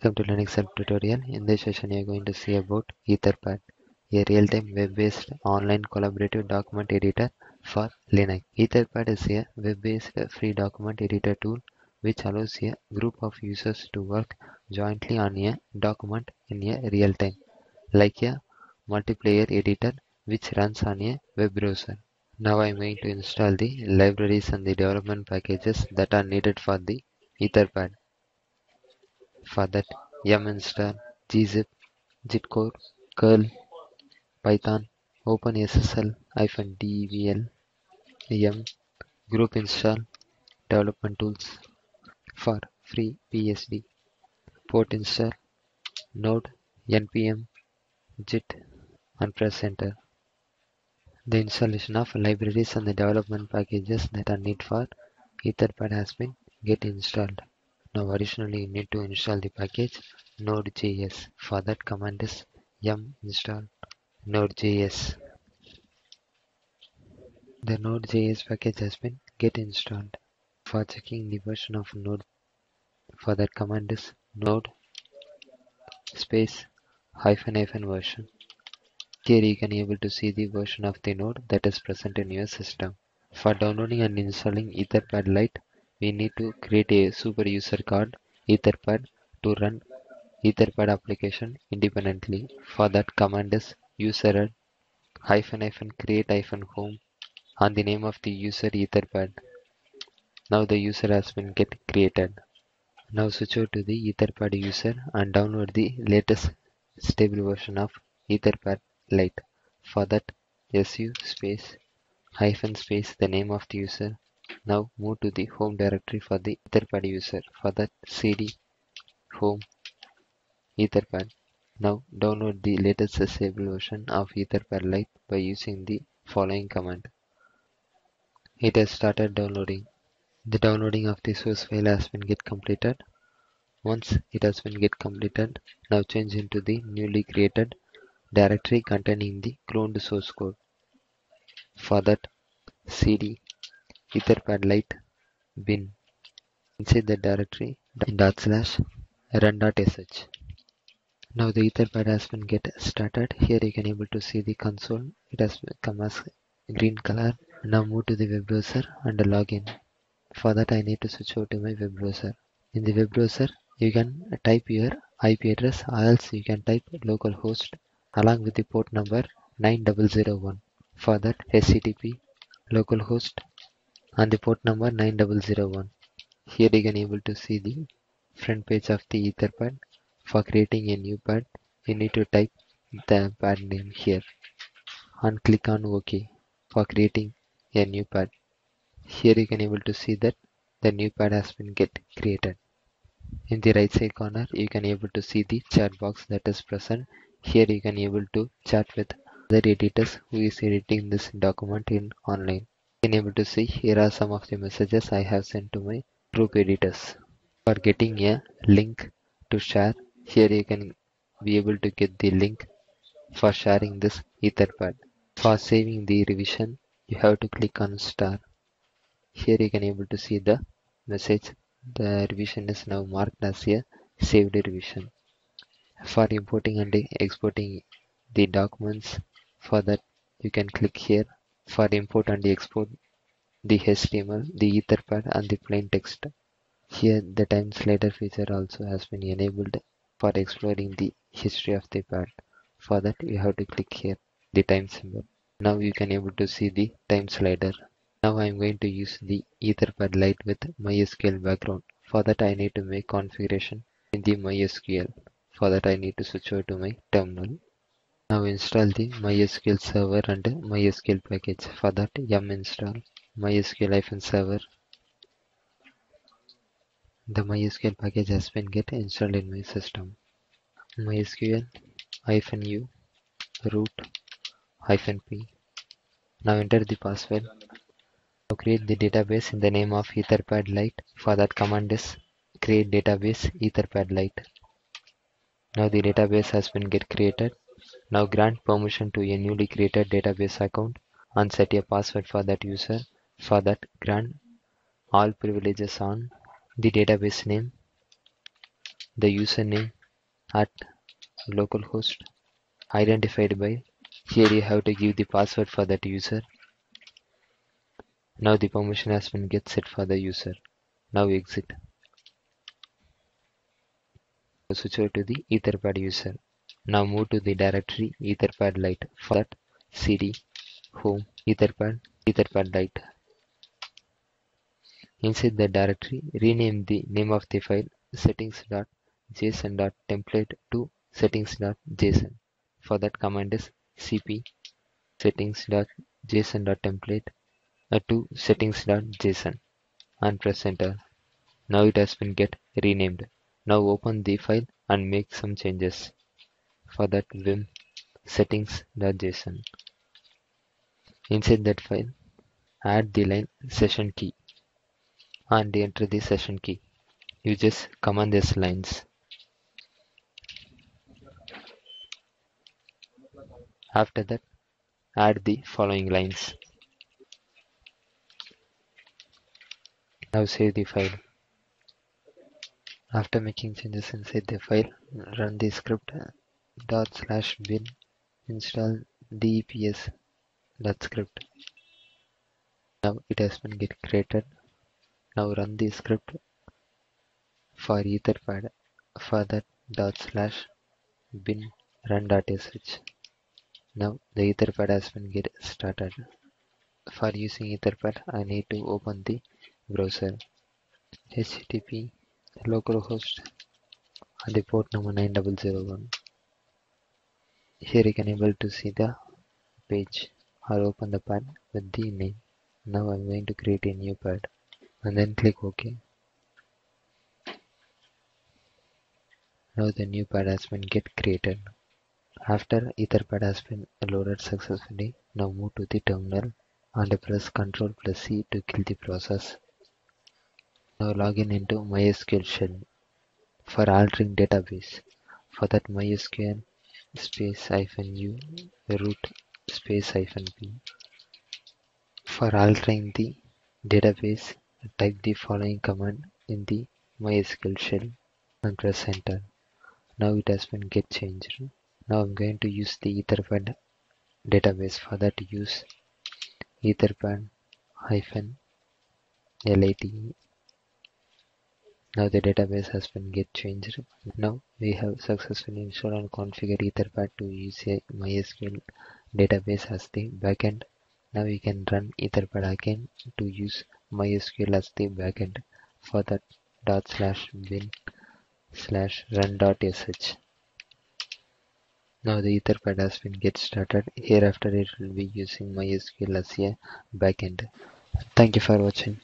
Welcome to Linux Help Tutorial. In this session you are going to see about Etherpad, a real-time web-based online collaborative document editor for Linux. Etherpad is a web-based free document editor tool which allows a group of users to work jointly on a document in a real-time, like a multiplayer editor which runs on a web browser. Now I am going to install the libraries and the development packages that are needed for the Etherpad. For that, yum install, gzip, jitcore, curl, python, openssl-devl, yum, group install, development tools for free BSD, port install, node, npm, git, and press enter. The installation of libraries and the development packages that are needed for Etherpad has been get installed. Now additionally you need to install the package node.js. For that, command is yum install node.js. The node.js package has been get installed. For checking the version of node, for that command is node space ---- version. Here you can able to see the version of the node that is present in your system. For downloading and installing Etherpad Lite, we need to create a super user called Etherpad to run Etherpad application independently. For that, command is userl --create-home and the name of the user Etherpad. Now the user has been get created. Now switch over to the Etherpad user and download the latest stable version of Etherpad Lite. For that, su space -- the name of the user. Now move to the home directory for the Etherpad user. For that, cd home Etherpad. Now download the latest stable version of Etherpad Lite by using the following command. It has started downloading. The downloading of the source file has been get completed. Once it has been get completed, now change into the newly created directory containing the cloned source code. For that, cd Etherpad Lite bin. Inside the directory /run.sh. Now the Etherpad has been get started. Here you can able to see the console. It has come as green color. Now move to the web browser and log in. For that, I need to switch over to my web browser. In the web browser, you can type your IP address, or else you can type localhost along with the port number 9001. For that, HTTP localhost and the port number 9001. Here you can able to see the front page of the Etherpad. For creating a new pad, you need to type the pad name here and click on OK for creating a new pad. Here you can able to see that the new pad has been get created. In the right side corner, you can able to see the chat box that is present. Here you can able to chat with other editors who is editing this document in online. You can able to see here are some of the messages I have sent to my group editors. For getting a link to share, here you can be able to get the link for sharing this Etherpad. For saving the revision, you have to click on star. Here you can able to see the message. The revision is now marked as a saved revision. For importing and exporting the documents, for that you can click here. For import and export the HTML, the Etherpad and the plain text. Here the time slider feature also has been enabled for exploring the history of the pad. For that, you have to click here, the time symbol. Now you can able to see the time slider. Now I am going to use the Etherpad Lite with MySQL background. For that, I need to make configuration in the MySQL. For that, I need to switch over to my terminal. Now install the MySQL server and MySQL package. For that, yum install MySQL-server. The MySQL package has been get installed in my system. MySQL-u root-p. Now enter the password. Now create the database in the name of Etherpad Lite. For that, command is create database Etherpad Lite. Now the database has been get created. Now grant permission to a newly created database account and set a password for that user. For that, grant all privileges on the database name, the username at localhost identified by. Here you have to give the password for that user. Now the permission has been get set for the user. Now exit. Switch over to the Etherpad user. Now move to the directory Etherpad Lite. For that, cd home Etherpad Lite. Inside the directory, rename the name of the file settings.json.template to settings.json. For that, command is cp settings.json.template to settings.json and press enter. Now it has been get renamed. Now open the file and make some changes. For that, vim settings.json. Inside that file, add the line session key and enter the session key. You just command these lines. After that, add the following lines. Now save the file. After making changes inside the file, run the script /bin install deps.script. Now it has been get created. Now run the script for Etherpad. For that, /bin run.sh. Now the Etherpad has been get started. For using Etherpad, I need to open the browser. HTTP localhost and the port number 9001. Here you can able to see the page or open the pad with the name. Now I'm going to create a new pad and then click OK. Now the new pad has been get created. After Etherpad has been loaded successfully, now move to the terminal and press Ctrl plus C to kill the process. Now login into MySQL shell for altering database. For that, MySQL -u root -p. For altering the database, type the following command in the MySQL shell and press enter. Now it has been get changed. Now I'm going to use the Etherpad database. For that, use Etherpad -lite. Now the database has been get changed. Now we have successfully installed and configured Etherpad to use a MySQL database as the backend. Now we can run Etherpad again to use MySQL as the backend. For that, /bin/run.sh. Now the Etherpad has been get started. Hereafter it will be using MySQL as a backend. Thank you for watching.